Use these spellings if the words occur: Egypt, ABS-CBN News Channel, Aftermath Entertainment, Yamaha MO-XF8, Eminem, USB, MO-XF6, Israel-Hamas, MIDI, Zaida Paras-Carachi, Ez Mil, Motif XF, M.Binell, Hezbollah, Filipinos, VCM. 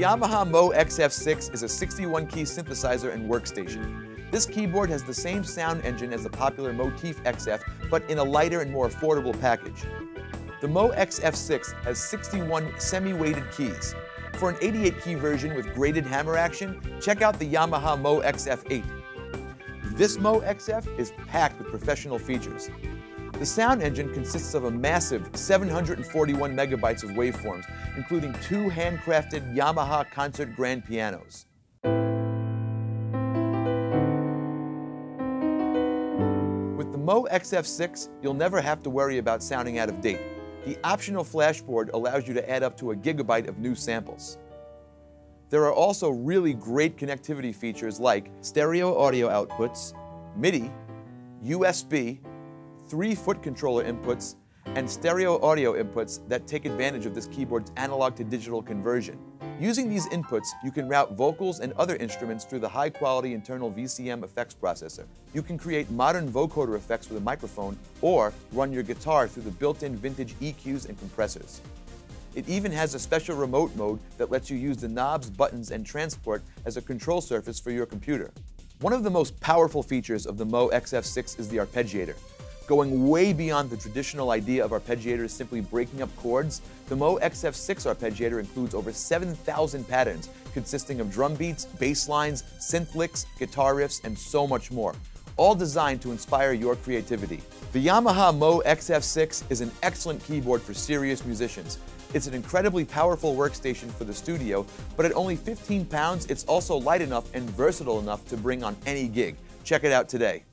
The Yamaha MO-XF6 is a 61-key synthesizer and workstation. This keyboard has the same sound engine as the popular Motif XF, but in a lighter and more affordable package. The MO-XF6 has 61 semi-weighted keys. For an 88-key version with graded hammer action, check out the Yamaha MO-XF8. This MO-XF is packed with professional features. The sound engine consists of a massive 741 megabytes of waveforms, including two handcrafted Yamaha concert grand pianos. With the MO-XF6, you'll never have to worry about sounding out of date. The optional flashboard allows you to add up to a gigabyte of new samples. There are also really great connectivity features like stereo audio outputs, MIDI, USB, 3-foot controller inputs, and stereo audio inputs that take advantage of this keyboard's analog to digital conversion. Using these inputs, you can route vocals and other instruments through the high-quality internal VCM effects processor. You can create modern vocoder effects with a microphone or run your guitar through the built-in vintage EQs and compressors. It even has a special remote mode that lets you use the knobs, buttons, and transport as a control surface for your computer. One of the most powerful features of the MO-XF6 is the arpeggiator. Going way beyond the traditional idea of arpeggiators simply breaking up chords, the MO-XF6 arpeggiator includes over 7,000 patterns, consisting of drum beats, bass lines, synth licks, guitar riffs, and so much more, all designed to inspire your creativity. The Yamaha MO-XF6 is an excellent keyboard for serious musicians. It's an incredibly powerful workstation for the studio, but at only 15 pounds, it's also light enough and versatile enough to bring on any gig. Check it out today.